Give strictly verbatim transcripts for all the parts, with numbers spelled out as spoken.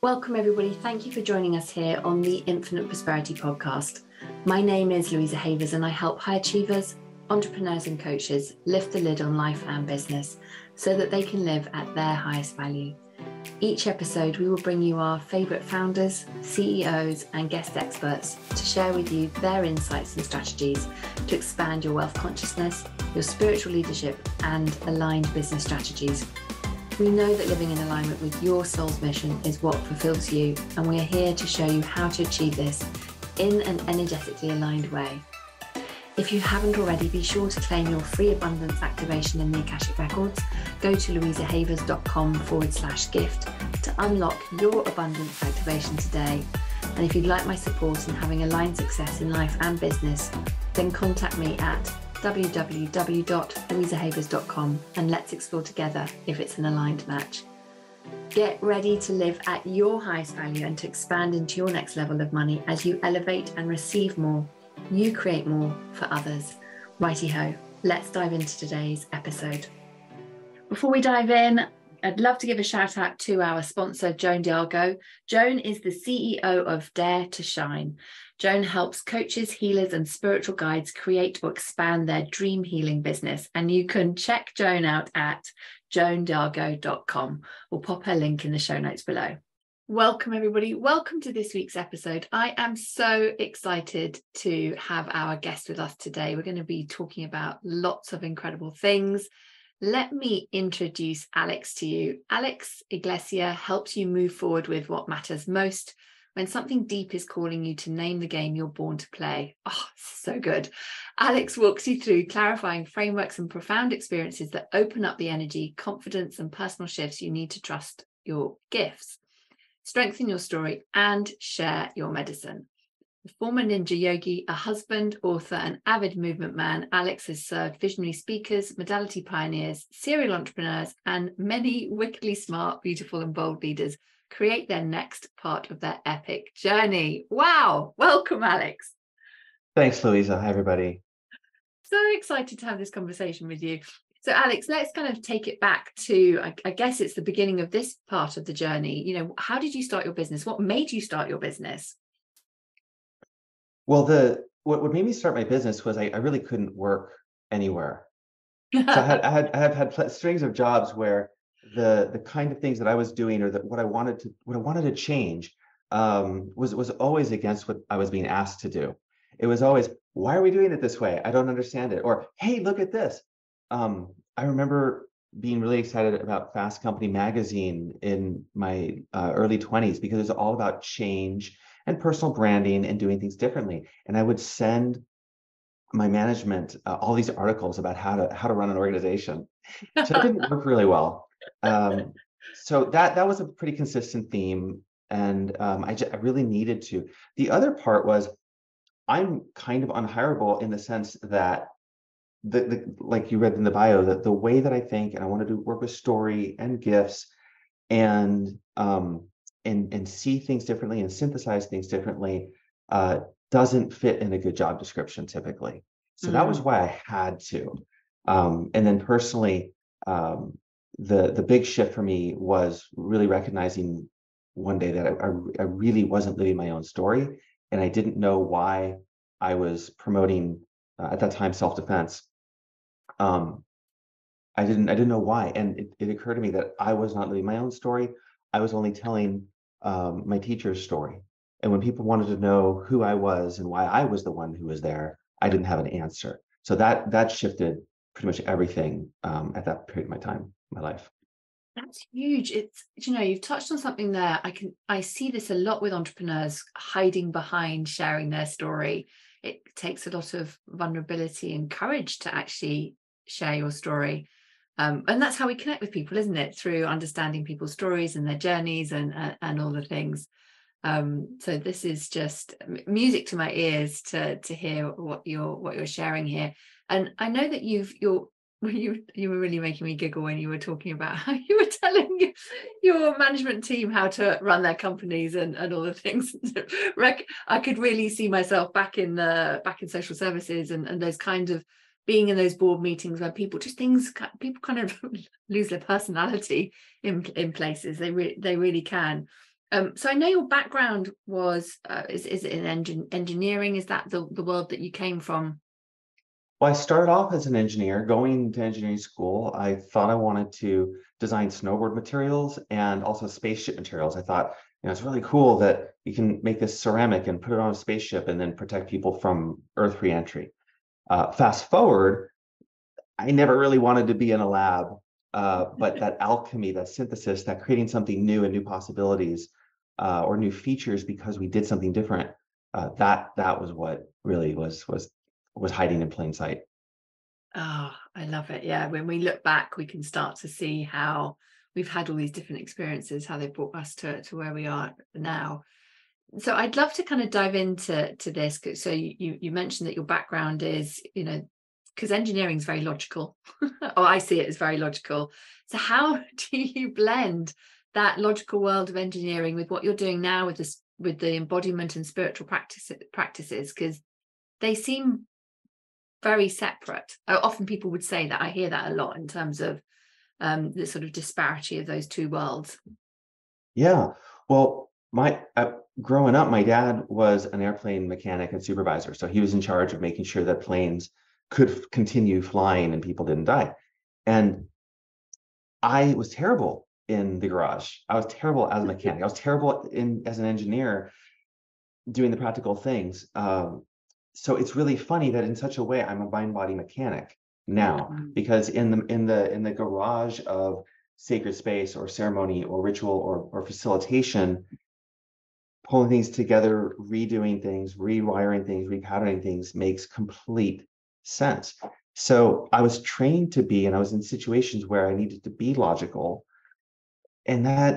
Welcome everybody, thank you for joining us here on the Infinite Prosperity Podcast. My name is Louisa Havers and I help high achievers, entrepreneurs and coaches lift the lid on life and business so that they can live at their highest value. Each episode we will bring you our favourite founders, C E Os and guest experts to share with you their insights and strategies to expand your wealth consciousness, your spiritual leadership and aligned business strategies. We know that living in alignment with your soul's mission is what fulfills you, and we are here to show you how to achieve this in an energetically aligned way. If you haven't already, be sure to claim your free abundance activation in the Akashic Records. Go to louisahavers.com forward slash gift to unlock your abundance activation today. And if you'd like my support in having aligned success in life and business, then contact me at w w w dot louisa havers dot com and let's explore together if it's an aligned match. Get ready to live at your highest value and to expand into your next level of money as you elevate and receive more. You create more for others. Righty ho, let's dive into today's episode. Before we dive in, I'd love to give a shout out to our sponsor, Joan Dargo. Joan is the C E O of Dare to Shine. Joan helps coaches, healers, and spiritual guides create or expand their dream healing business. And you can check Joan out at joan dargo dot com. We'll pop her link in the show notes below. Welcome, everybody. Welcome to this week's episode. I am so excited to have our guest with us today. We're going to be talking about lots of incredible things. Let me introduce Alex to you. Alex Iglesias helps you move forward with what matters most. When something deep is calling you to name the game you're born to play. Oh, so good. Alex walks you through clarifying frameworks and profound experiences that open up the energy, confidence, and personal shifts you need to trust your gifts, strengthen your story, and share your medicine. A former ninja yogi, a husband, author, and avid movement man, Alex has served visionary speakers, modality pioneers, serial entrepreneurs, and many wickedly smart, beautiful, and bold leaders create their next part of their epic journey. Wow. Welcome, Alex. Thanks, Louisa. Hi, everybody. So excited to have this conversation with you. So, Alex, let's kind of take it back to, I, I guess it's the beginning of this part of the journey. You know, how did you start your business? What made you start your business? Well, the what, what made me start my business was I, I really couldn't work anywhere. So I had I had I have had strings of jobs where the the kind of things that I was doing or that what I wanted to what I wanted to change um, was was always against what I was being asked to do. It was always, why are we doing it this way? I don't understand it. Or, hey, look at this. Um, I remember being really excited about Fast Company magazine in my uh, early twenties because it was all about change and personal branding and doing things differently. And I would send my management uh, all these articles about how to how to run an organization. So it didn't work really well. um so that that was a pretty consistent theme, and um I, just, I really needed to. The other part was I'm kind of unhireable in the sense that the, the like you read in the bio, that the way that I think, and I want to do work with story and gifts and um and and see things differently and synthesize things differently uh doesn't fit in a good job description typically. So mm-hmm. That was why I had to um and then personally um The the big shift for me was really recognizing one day that I, I, I really wasn't living my own story, and I didn't know why I was promoting uh, at that time self-defense. Um, I didn't I didn't know why, and it, it occurred to me that I was not living my own story. I was only telling um, my teacher's story, and when people wanted to know who I was and why I was the one who was there, I didn't have an answer. So that that shifted pretty much everything um, at that period of my time. My life. That's huge. It's, you know, you've touched on something there. I can, I see this a lot with entrepreneurs hiding behind sharing their story. It takes a lot of vulnerability and courage to actually share your story. Um, and that's how we connect with people, isn't it? Through understanding people's stories and their journeys and, uh, and all the things. Um, so this is just music to my ears to, to hear what you're, what you're sharing here. And I know that you've, you're, You, you were really making me giggle when you were talking about how you were telling your management team how to run their companies and, and all the things. I could really see myself back in the back in social services and, and those kinds of being in those board meetings where people just things people kind of lose their personality in in places. They really they really can. Um, so I know your background was, uh, is, is it in engin- engineering? Is that the, the world that you came from? Well, I started off as an engineer. Going to engineering school, I thought I wanted to design snowboard materials and also spaceship materials. I thought, you know, it's really cool that you can make this ceramic and put it on a spaceship and then protect people from Earth reentry. Uh, fast forward, I never really wanted to be in a lab, uh, but that alchemy, that synthesis, that creating something new and new possibilities uh, or new features because we did something different, uh, that that was what really was was was hiding in plain sight. Oh, I love it. Yeah, when we look back, we can start to see how we've had all these different experiences, how they've brought us to, to where we are now. So I'd love to kind of dive into to this. So you you mentioned that your background is, you know, because engineering is very logical. Oh, I see it as very logical. So how do you blend that logical world of engineering with what you're doing now with this, with the embodiment and spiritual practice, practices? Because they seem very separate. Often people would say that. I hear that a lot in terms of um, the sort of disparity of those two worlds. Yeah. Well, my uh, growing up, my dad was an airplane mechanic and supervisor. So he was in charge of making sure that planes could f- continue flying and people didn't die. And I was terrible in the garage. I was terrible as a mechanic. I was terrible in as an engineer doing the practical things. Um, So it's really funny that in such a way I'm a mind-body mechanic now, because in the in the in the garage of sacred space or ceremony or ritual or or facilitation, pulling things together, redoing things, rewiring things, repatterning things makes complete sense. So I was trained to be, and I was in situations where I needed to be logical, and that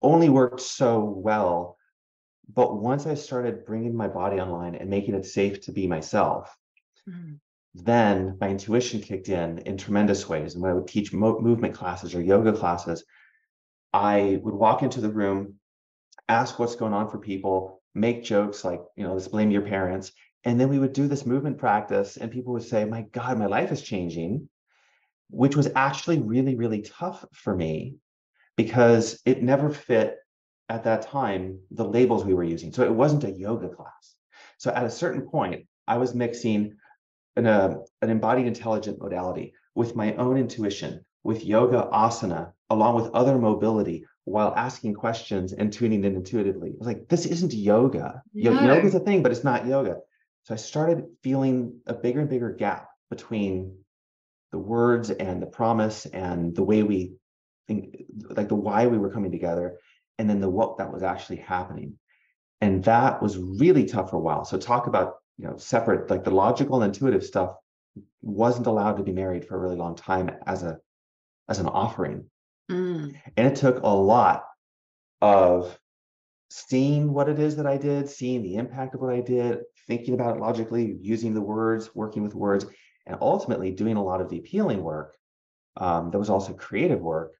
only worked so well. But once I started bringing my body online and making it safe to be myself, mm-hmm. then my intuition kicked in in tremendous ways. And when I would teach mo- movement classes or yoga classes, I would walk into the room, ask what's going on for people, make jokes like, you know, let's blame your parents. And then we would do this movement practice and people would say, my God, my life is changing, which was actually really, really tough for me because it never fit at that time, the labels we were using. So it wasn't a yoga class. So at a certain point, I was mixing an, uh, an embodied intelligent modality with my own intuition, with yoga asana, along with other mobility, while asking questions and tuning in intuitively. I was like, this isn't yoga. No. Yoga is a thing, but it's not yoga. So I started feeling a bigger and bigger gap between the words and the promise and the way we think, like the why we were coming together, and then the what that was actually happening. And that was really tough for a while. So talk about, you know, separate, like the logical and intuitive stuff wasn't allowed to be married for a really long time as a as an offering. Mm. And it took a lot of seeing what it is that I did, seeing the impact of what I did, thinking about it logically, using the words, working with words, and ultimately doing a lot of deep healing work um, that was also creative work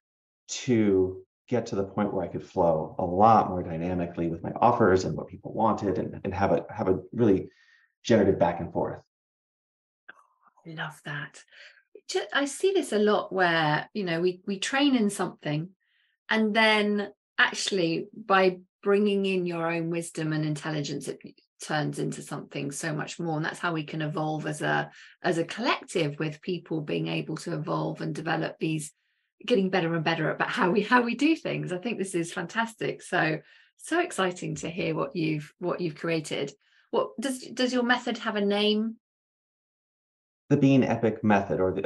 to get to the point where I could flow a lot more dynamically with my offers and what people wanted, and, and have a have a really generative back and forth. Oh, I love that. I see this a lot where, you know, we we train in something, and then actually by bringing in your own wisdom and intelligence, it turns into something so much more. And that's how we can evolve as a as a collective, with people being able to evolve and develop these, getting better and better about how we how we do things. I think this is fantastic. So so exciting to hear what you've what you've created. What does does your method have a name? The Being Epic method, or the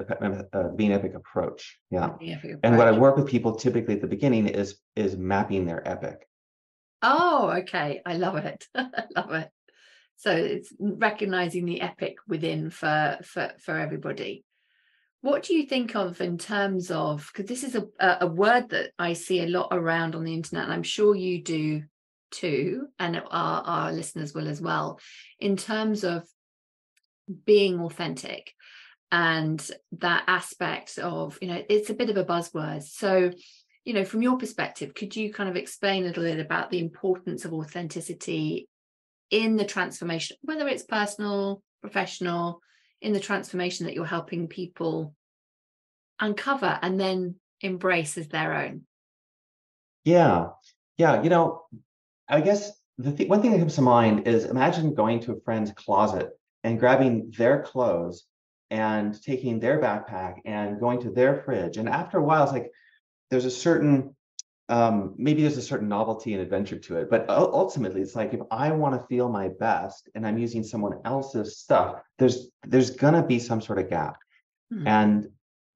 uh, Being Epic approach. Yeah. Epic approach. And what I work with people typically at the beginning is is mapping their epic. Oh, okay. I love it. I love it. So it's recognizing the epic within for for for everybody. What do you think of in terms of, because this is a, a word that I see a lot around on the internet, and I'm sure you do too, and our, our listeners will as well, in terms of being authentic and that aspect of, you know, it's a bit of a buzzword. So, you know, from your perspective, could you kind of explain a little bit about the importance of authenticity in the transformation, whether it's personal, professional, in the transformation that you're helping people uncover and then embrace as their own? Yeah. Yeah, you know, I guess the th- one thing that comes to mind is imagine going to a friend's closet and grabbing their clothes and taking their backpack and going to their fridge. And after a while, it's like there's a certain, um, maybe there's a certain novelty and adventure to it. But ultimately, it's like if I want to feel my best and I'm using someone else's stuff, there's there's going to be some sort of gap. Mm-hmm. And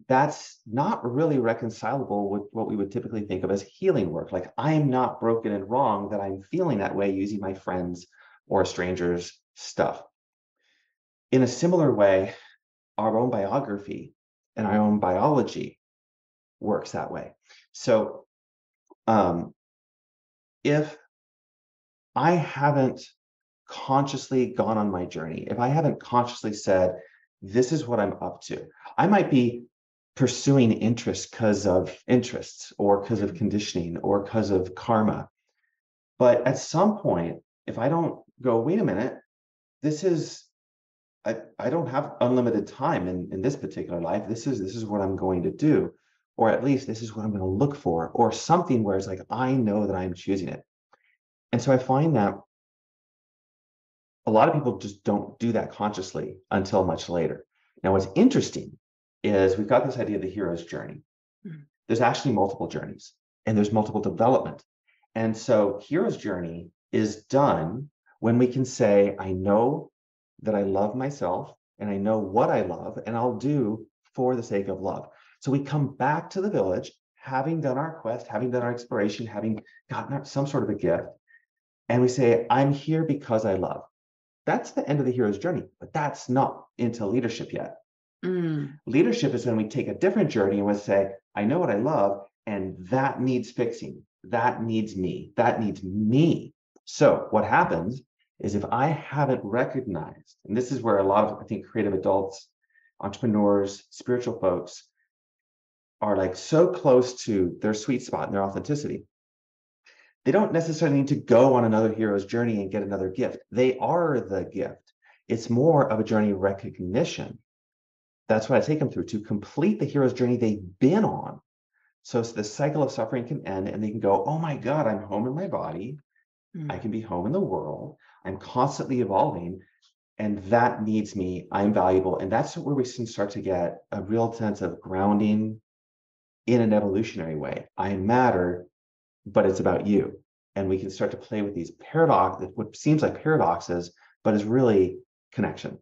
that's not really reconcilable with what we would typically think of as healing work. Like, I'm not broken and wrong that I'm feeling that way using my friends or strangers' stuff. In a similar way, our own biography and our own biology works that way. So um, if I haven't consciously gone on my journey, if I haven't consciously said, this is what I'm up to, I might be pursuing interests because of interests or because of conditioning or because of karma. But at some point, if I don't go, wait a minute, this is, I, I don't have unlimited time in, in this particular life. This is, this is what I'm going to do, or at least this is what I'm going to look for, or something where it's like, I know that I'm choosing it. And so I find that a lot of people just don't do that consciously until much later. Now, what's interesting is we've got this idea of the hero's journey. Mm-hmm. There's actually multiple journeys and there's multiple development. And so hero's journey is done when we can say, I know that I love myself and I know what I love and I'll do for the sake of love. So we come back to the village, having done our quest, having done our exploration, having gotten some sort of a gift. And we say, I'm here because I love. That's the end of the hero's journey, but that's not into leadership yet. Mm. Leadership is when we take a different journey and we say, I know what I love, and that needs fixing. That needs me. That needs me. So what happens is if I haven't recognized, and this is where a lot of, I think, creative adults, entrepreneurs, spiritual folks are like so close to their sweet spot and their authenticity. They don't necessarily need to go on another hero's journey and get another gift. They are the gift. It's more of a journey of recognition. That's what I take them through, to complete the hero's journey they've been on. So, so the cycle of suffering can end and they can go, oh my God, I'm home in my body. Mm. I can be home in the world. I'm constantly evolving and that needs me. I'm valuable. And that's where we can start to get a real sense of grounding in an evolutionary way. I matter, but it's about you. And we can start to play with these paradox, what seems like paradoxes, but is really connection.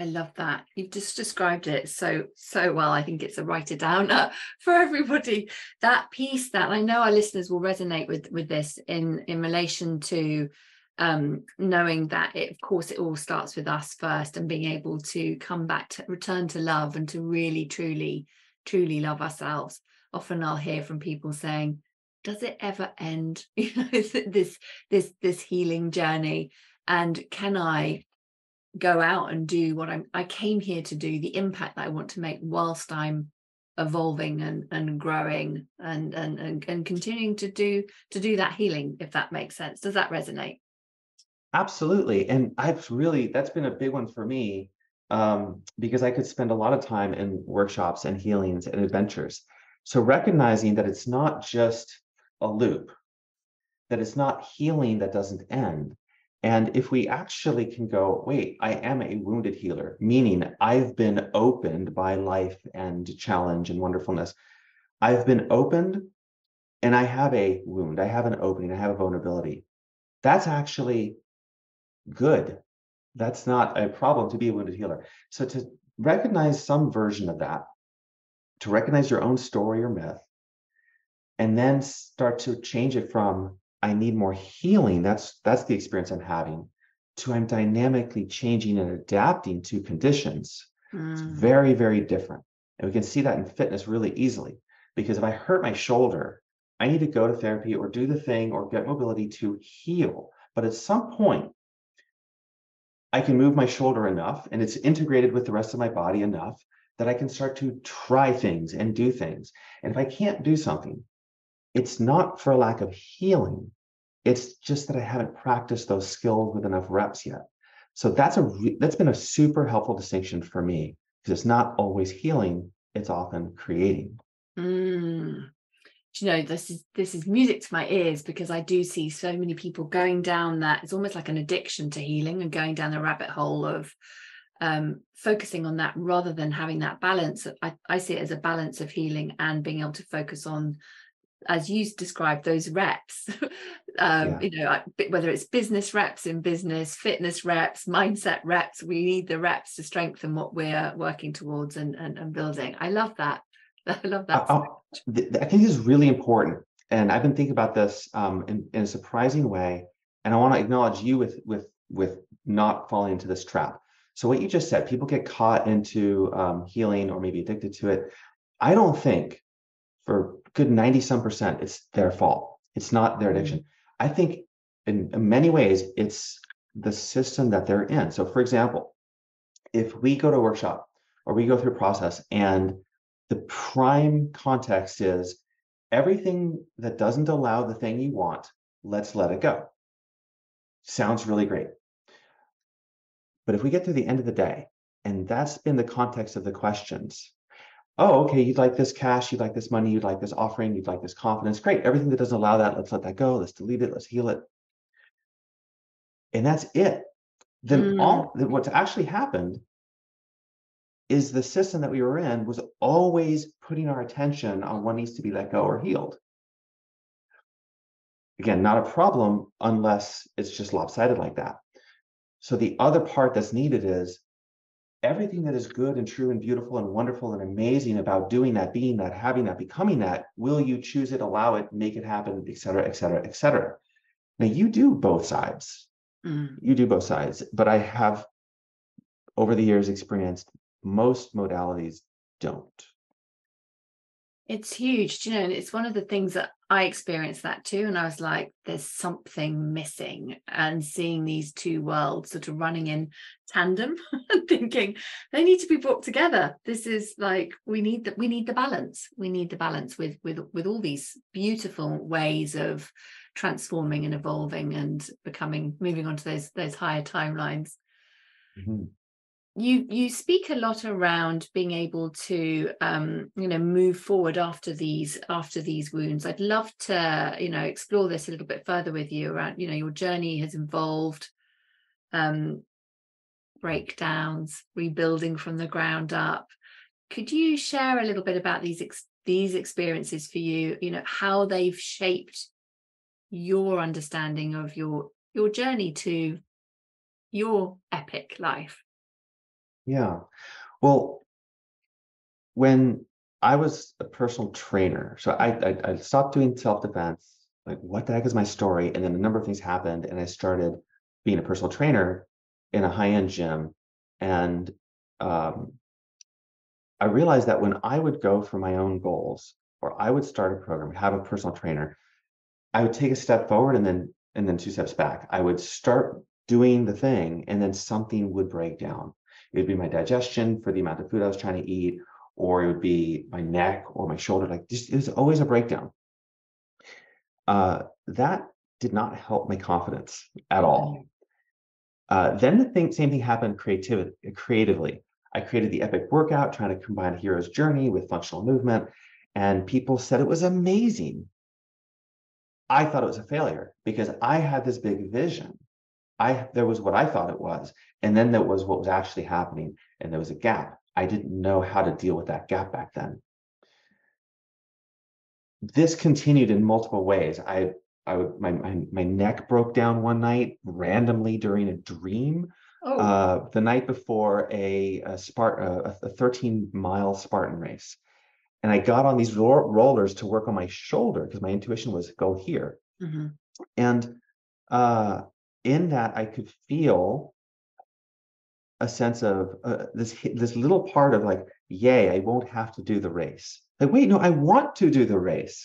I love that. You've just described it so, so well. I think it's a writer downer for everybody. That piece that I know our listeners will resonate with, with this in, in relation to um, knowing that, it, of course, it all starts with us first and being able to come back to return to love and to really, truly, truly love ourselves. Often I'll hear from people saying, does it ever end? You know, this, this, this healing journey. And can I go out and do what I'm, I came here to do, the impact that I want to make whilst I'm evolving and, and growing and, and, and, and continuing to do, to do that healing, if that makes sense. Does that resonate? Absolutely. And I've really, that's been a big one for me um, because I could spend a lot of time in workshops and healings and adventures. So recognizing that it's not just a loop, that it's not healing that doesn't end. And if we actually can go, wait, I am a wounded healer, meaning I've been opened by life and challenge and wonderfulness. I've been opened and I have a wound. I have an opening. I have a vulnerability. That's actually good. That's not a problem to be a wounded healer. So to recognize some version of that, to recognize your own story or myth, and then start to change it from, I need more healing. That's that's the experience I'm having, to I'm dynamically changing and adapting to conditions. Mm. It's very, very different. And we can see that in fitness really easily, because if I hurt my shoulder, I need to go to therapy or do the thing or get mobility to heal. But at some point, I can move my shoulder enough and it's integrated with the rest of my body enough that I can start to try things and do things. And if I can't do something, it's not for a lack of healing. It's just that I haven't practiced those skills with enough reps yet. So that's a re- that's been a super helpful distinction for me, because it's not always healing. It's often creating. Mm. you know, this is this is music to my ears, because I do see so many people going down that, it's almost like an addiction to healing and going down the rabbit hole of um, focusing on that rather than having that balance. I, I see it as a balance of healing and being able to focus on, as you described, those reps, um, yeah. you know, whether it's business reps in business, fitness reps, mindset reps, we need the reps to strengthen what we're working towards and, and, and building. I love that. I love that. I, I think this is really important. And I've been thinking about this um, in, in a surprising way. And I want to acknowledge you with, with, with not falling into this trap. So what you just said, people get caught into um, healing or maybe addicted to it. I don't think for good ninety some percent, it's their fault. It's not their addiction. I think in, in many ways, it's the system that they're in. So for example, if we go to a workshop or we go through a process and the prime context is everything that doesn't allow the thing you want, let's let it go. Sounds really great. But if we get to the end of the day, and that's been the context of the questions, oh, okay, you'd like this cash, you'd like this money, you'd like this offering, you'd like this confidence. Great, everything that doesn't allow that, let's let that go. Let's delete it, let's heal it. And that's it. Then mm. all then what's actually happened is the system that we were in was always putting our attention on what needs to be let go or healed. Again, not a problem unless it's just lopsided like that. So the other part that's needed is everything that is good and true and beautiful and wonderful and amazing about doing that, being that, having that, becoming that. Will you choose it, allow it, make it happen, et cetera, et cetera, et cetera. Now you do both sides. Mm. You do both sides, but I have over the years experienced most modalities don't. It's huge, you know, and it's one of the things that I experienced that too. And I was like, there's something missing, and seeing these two worlds sort of running in tandem and thinking they need to be brought together. This is like, we need that. We need the balance. We need the balance with, with, with all these beautiful ways of transforming and evolving and becoming, moving on to those, those higher timelines. Mm-hmm. You you speak a lot around being able to um, you know, move forward after these after these wounds. I'd love to, you know, explore this a little bit further with you around, you know, your journey has involved um, breakdowns, rebuilding from the ground up. Could you share a little bit about these ex- these experiences for you? You know, how they've shaped your understanding of your your journey to your epic life. Yeah. Well, when I was a personal trainer, so I, I I stopped doing self-defense, like what the heck is my story? And then a number of things happened and I started being a personal trainer in a high-end gym. And um, I realized that when I would go for my own goals, or I would start a program, have a personal trainer, I would take a step forward and then and then two steps back. I would start doing the thing and then something would break down. It would be my digestion for the amount of food I was trying to eat, or it would be my neck or my shoulder. Like, just, it was always a breakdown. Uh, that did not help my confidence at all. Uh, then the thing, same thing happened creativ- creatively. I created the epic workout, trying to combine a hero's journey with functional movement. And people said it was amazing. I thought it was a failure because I had this big vision. I, there was what I thought it was, and then there was what was actually happening, and there was a gap. I didn't know how to deal with that gap back then. This continued in multiple ways. I, I, my, my, my neck broke down one night randomly during a dream. Oh. Uh, the night before a a Spart, a, a thirteen mile Spartan race, and I got on these ro- rollers to work on my shoulder because my intuition was go here, mm-hmm. and. Uh, In that, I could feel a sense of uh, this this little part of like, yay, I won't have to do the race. Like, wait, no, I want to do the race.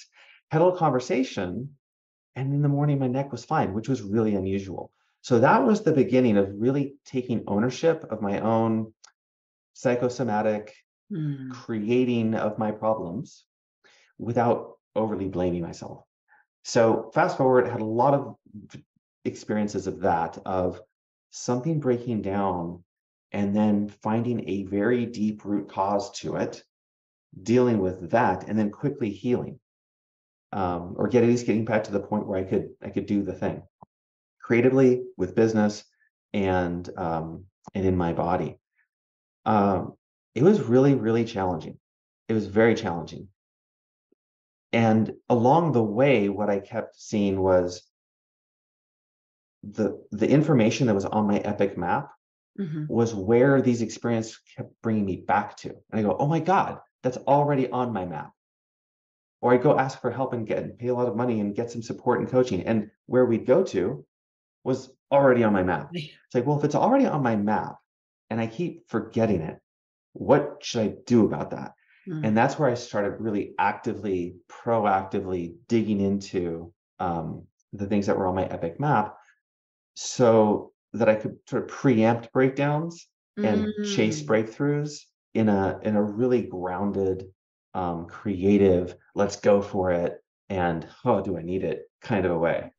Had a little conversation, and in the morning, my neck was fine, which was really unusual. So that was the beginning of really taking ownership of my own psychosomatic mm. creating of my problems without overly blaming myself. So fast forward, I had a lot of experiences of that, of something breaking down and then finding a very deep root cause to it, dealing with that, and then quickly healing. um, or get at least getting back to the point where I could I could do the thing creatively with business and um, and in my body. Um, it was really, really challenging. It was very challenging. And along the way, what I kept seeing was the the information that was on my epic map mm-hmm. was where these experiences kept bringing me back to. And I go, oh my God, that's already on my map. Or I go ask for help and get and pay a lot of money and get some support and coaching. And where we'd go to was already on my map. It's like, well, if it's already on my map and I keep forgetting it, what should I do about that? Mm. And that's where I started really actively, proactively digging into um, the things that were on my epic map so that I could sort of preempt breakdowns and mm. chase breakthroughs in a in a really grounded, um, creative, let's go for it, and oh, do I need it kind of a way.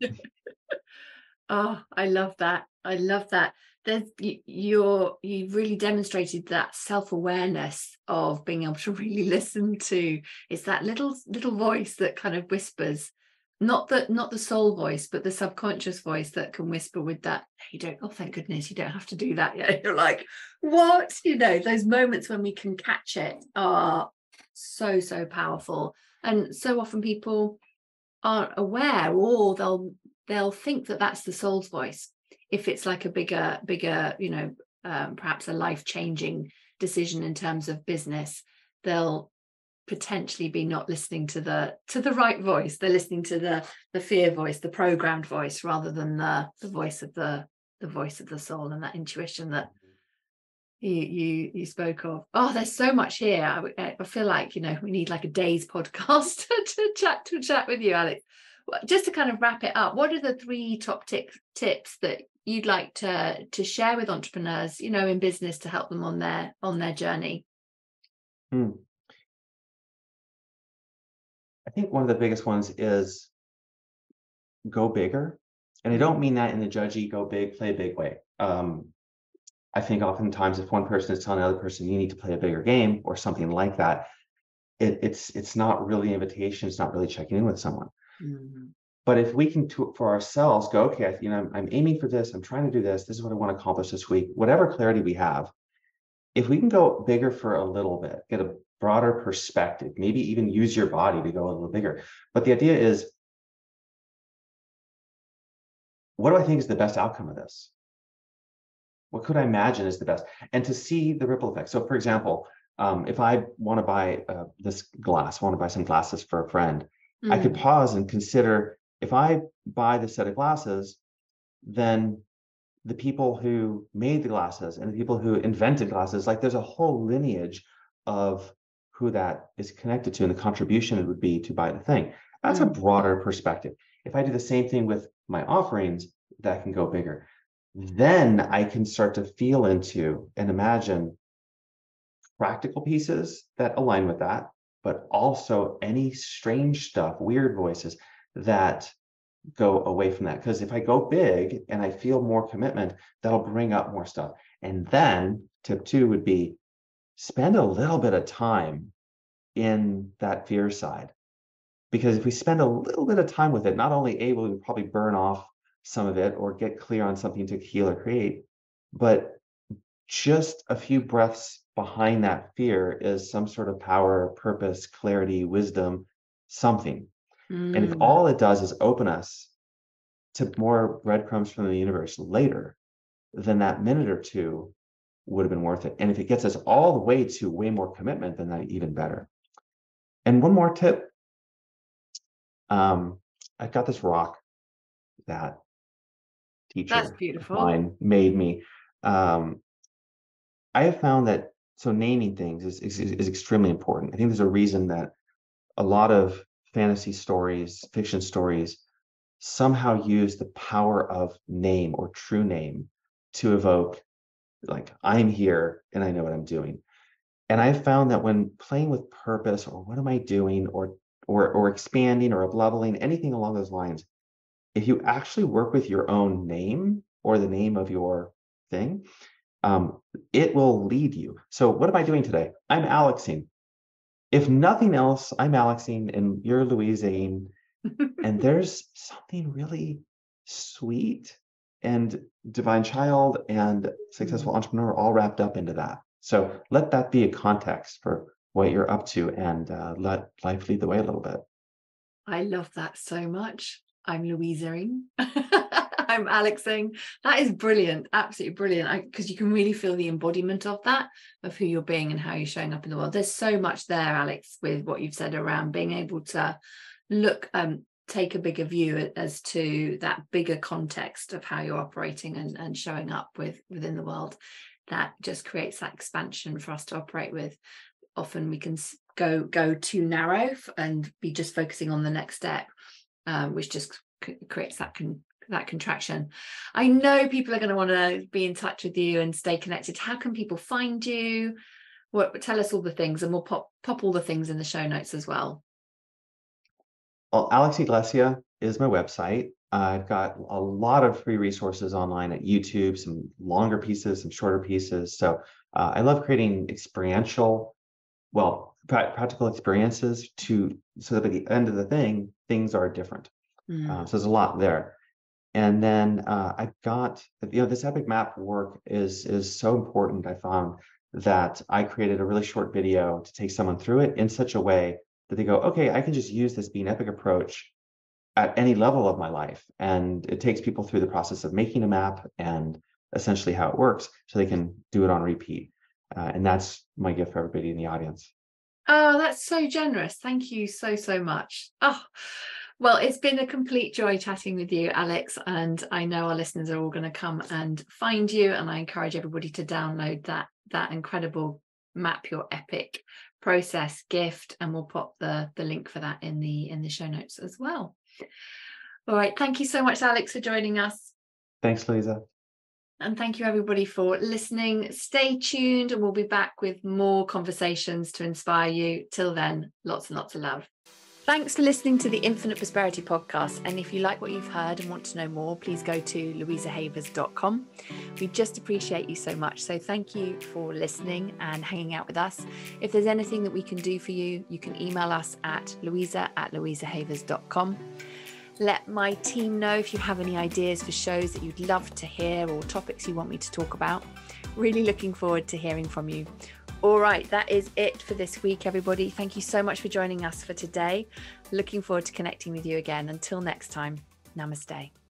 Oh, I love that. I love that. There's, you're, you've really demonstrated that self-awareness of being able to really listen to. It's that little little voice that kind of whispers, not the, not the soul voice, but the subconscious voice that can whisper with that, hey, you don't, oh, thank goodness, you don't have to do that yet. You're like, what? You know, those moments when we can catch it are so, so powerful. And so often people aren't aware, or they'll they'll think that that's the soul's voice. If it's like a bigger, bigger, you know, um, perhaps a life-changing decision in terms of business, they'll potentially be not listening to the to the right voice. They're listening to the the fear voice, the programmed voice, rather than the the voice of the the voice of the soul and that intuition that you you you spoke of. Oh, there's so much here. I, I feel like, you know, we need like a day's podcast to chat to chat with you, Alex. Just to kind of wrap it up, what are the three top t- tips that you'd like to to share with entrepreneurs, you know, in business to help them on their on their journey? Hmm. I think one of the biggest ones is go bigger. And I don't mean that in the judgy, go big, play big way. Um, I think oftentimes if one person is telling another person, you need to play a bigger game or something like that, it, it's, it's not really an invitation. It's not really checking in with someone. Mm-hmm. But if we can do it for ourselves, go, okay, you know, I'm, I'm aiming for this, I'm trying to do this, this is what I want to accomplish this week, whatever clarity we have, if we can go bigger for a little bit, get a broader perspective, maybe even use your body to go a little bigger. But the idea is, what do I think is the best outcome of this? What could I imagine is the best? And to see the ripple effect. So for example, um, if I want to buy uh, this glass, I want to buy some glasses for a friend, Mm-hmm. I could pause and consider, if I buy this set of glasses, then the people who made the glasses and the people who invented glasses, like there's a whole lineage of who that is connected to and the contribution it would be to buy the thing. That's mm-hmm. a broader perspective. If I do the same thing with my offerings, that can go bigger. Then I can start to feel into and imagine practical pieces that align with that, but also any strange stuff, weird voices that go away from that. Because if I go big and I feel more commitment, that'll bring up more stuff. And then tip two would be spend a little bit of time in that fear side. Because if we spend a little bit of time with it, not only A, will we probably burn off some of it or get clear on something to heal or create, but just a few breaths behind that fear is some sort of power, purpose, clarity, wisdom, something. Mm. And if all it does is open us to more breadcrumbs from the universe later, then that minute or two would have been worth it. And if it gets us all the way to way more commitment, then that even better. And one more tip. Um, I've got this rock that teacher That's beautiful. Of mine made me. Um, I have found that so naming things is, is is extremely important. I think there's a reason that a lot of fantasy stories, fiction stories, somehow use the power of name or true name to evoke, like, I'm here and I know what I'm doing. And I found that when playing with purpose or what am I doing or or or expanding or up-leveling, anything along those lines, if you actually work with your own name or the name of your thing, Um, it will lead you. So what am I doing today? I'm Alexing. If nothing else, I'm Alexing and you're Louising And there's something really sweet and divine child and successful entrepreneur all wrapped up into that. So let that be a context for what you're up to, and uh, let life lead the way a little bit. I love that so much. I'm Louisa-ing. I'm Alex-ing. That is brilliant. Absolutely brilliant. Because you can really feel the embodiment of that, of who you're being and how you're showing up in the world. There's so much there, Alex, with what you've said around being able to look, um, take a bigger view as to that bigger context of how you're operating and, and showing up with within the world. That just creates that expansion for us to operate with. Often we can go go too narrow and be just focusing on the next step, um, which just c- creates that con- that contraction. I know people are going to want to be in touch with you and stay connected. How can people find you? What, tell us all the things, and we'll pop pop all the things in the show notes as well. Well, Alex Iglesias is my website. I've got a lot of free resources online at YouTube, some longer pieces, some shorter pieces. So uh, I love creating experiential, well, pra- practical experiences to so that at the end of the thing, things are different. Mm. Uh, so there's a lot there. And then uh, I've got, you know, this epic map work is is so important. I found that I created a really short video to take someone through it in such a way that they go, okay, I can just use this Be an Epic approach at any level of my life. And it takes people through the process of making a map and essentially how it works so they can do it on repeat. Uh, and that's my gift for everybody in the audience. Oh, that's so generous. Thank you so, so much. Oh, well, it's been a complete joy chatting with you, Alex. And I know our listeners are all going to come and find you. And I encourage everybody to download that, that incredible Map Your Epic process gift, and we'll pop the the link for that in the in the show notes as well. All right, thank you so much, Alex, for joining us. Thanks, Louisa. And thank you everybody for listening. Stay tuned, and we'll be back with more conversations to inspire you. Till then, lots and lots of love. Thanks for listening to the Infinite Prosperity Podcast. And if you like what you've heard and want to know more, please go to louisa havers dot com. We just appreciate you so much. So thank you for listening and hanging out with us. If there's anything that we can do for you, you can email us at louisa at louisa havers dot com. Let my team know if you have any ideas for shows that you'd love to hear or topics you want me to talk about. Really looking forward to hearing from you. All right, that is it for this week, everybody. Thank you so much for joining us for today. Looking forward to connecting with you again. Until next time, namaste.